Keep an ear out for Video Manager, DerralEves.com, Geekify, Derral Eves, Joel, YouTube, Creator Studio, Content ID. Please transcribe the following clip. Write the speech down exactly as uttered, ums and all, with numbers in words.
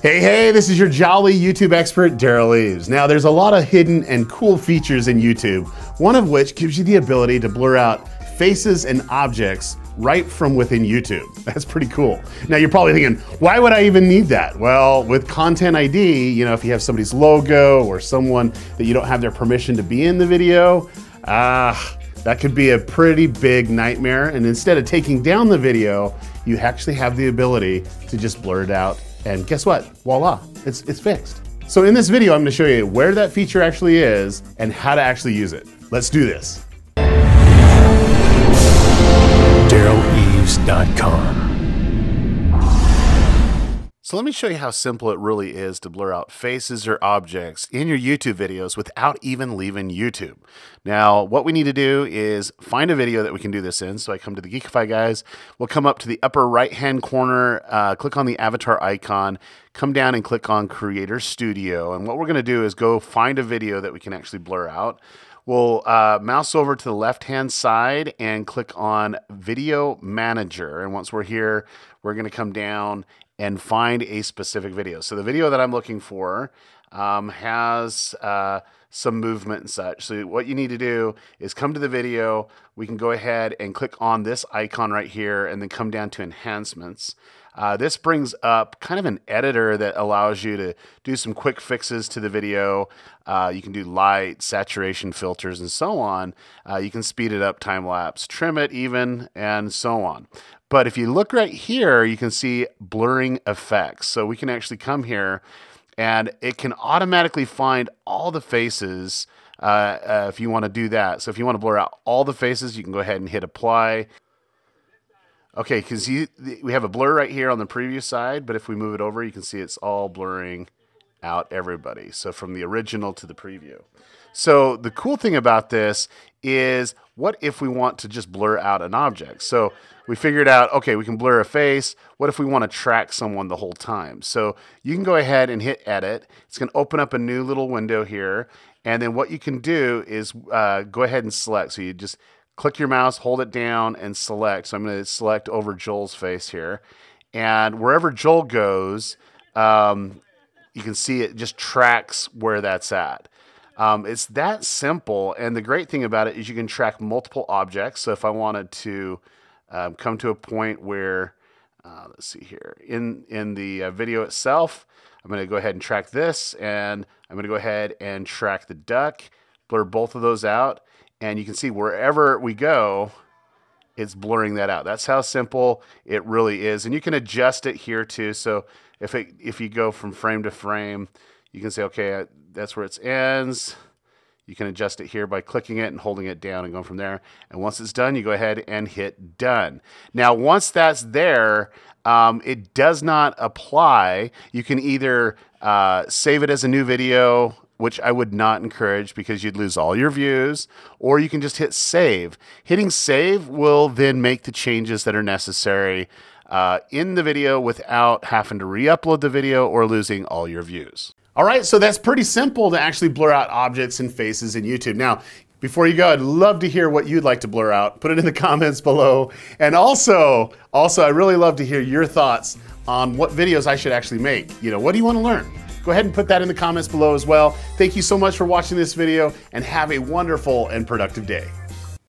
Hey, hey, this is your jolly YouTube expert, Derral Eves. Now, there's a lot of hidden and cool features in YouTube, one of which gives you the ability to blur out faces and objects right from within YouTube. That's pretty cool. Now, you're probably thinking, why would I even need that? Well, with Content I D, you know, if you have somebody's logo or someone that you don't have their permission to be in the video, ah, uh, that could be a pretty big nightmare. And instead of taking down the video, you actually have the ability to just blur it out. And guess what? Voila, it's, it's fixed. So in this video, I'm gonna show you where that feature actually is and how to actually use it. Let's do this. Derral Eves dot com. So let me show you how simple it really is to blur out faces or objects in your YouTube videos without even leaving YouTube. Now, what we need to do is find a video that we can do this in. So I come to the Geekify guys, we'll come up to the upper right-hand corner, uh, click on the avatar icon, come down and click on Creator Studio. And what we're gonna do is go find a video that we can actually blur out. We'll uh, mouse over to the left-hand side and click on Video Manager. And once we're here, we're gonna come down and find a specific video. So the video that I'm looking for um, has uh, some movement and such. So what you need to do is come to the video. We can go ahead and click on this icon right here and then come down to enhancements. Uh, this brings up kind of an editor that allows you to do some quick fixes to the video. Uh, you can do light, saturation filters, and so on. Uh, you can speed it up, time lapse, trim it even, and so on. But if you look right here, you can see blurring effects. So we can actually come here and it can automatically find all the faces uh, uh, if you want to do that. So if you want to blur out all the faces, you can go ahead and hit apply. Okay, because we have a blur right here on the preview side, but if we move it over, you can see it's all blurring out everybody. So from the original to the preview. So the cool thing about this is, what if we want to just blur out an object? So we figured out, okay, we can blur a face. What if we want to track someone the whole time? So you can go ahead and hit edit. It's going to open up a new little window here. And then what you can do is uh, go ahead and select. So you just click your mouse, hold it down, and select. So I'm going to select over Joel's face here. And wherever Joel goes, um, you can see it just tracks where that's at. Um, it's that simple. And the great thing about it is you can track multiple objects. So if I wanted to um, come to a point where, uh, let's see here, in, in the uh, video itself, I'm going to go ahead and track this. And I'm going to go ahead and track the duck, blur both of those out. And you can see wherever we go, it's blurring that out. That's how simple it really is. And you can adjust it here too. So if, it, if you go from frame to frame, you can say, okay, that's where it ends. You can adjust it here by clicking it and holding it down and going from there. And once it's done, you go ahead and hit done. Now, once that's there, um, it does not apply. You can either uh, save it as a new video, which I would not encourage because you'd lose all your views, or you can just hit save. Hitting save will then make the changes that are necessary uh, in the video without having to re-upload the video or losing all your views. All right, so that's pretty simple to actually blur out objects and faces in YouTube. Now, before you go, I'd love to hear what you'd like to blur out. Put it in the comments below. And also, also, I really love to hear your thoughts on what videos I should actually make. You know, what do you want to learn? Go ahead and put that in the comments below as well. Thank you so much for watching this video and have a wonderful and productive day.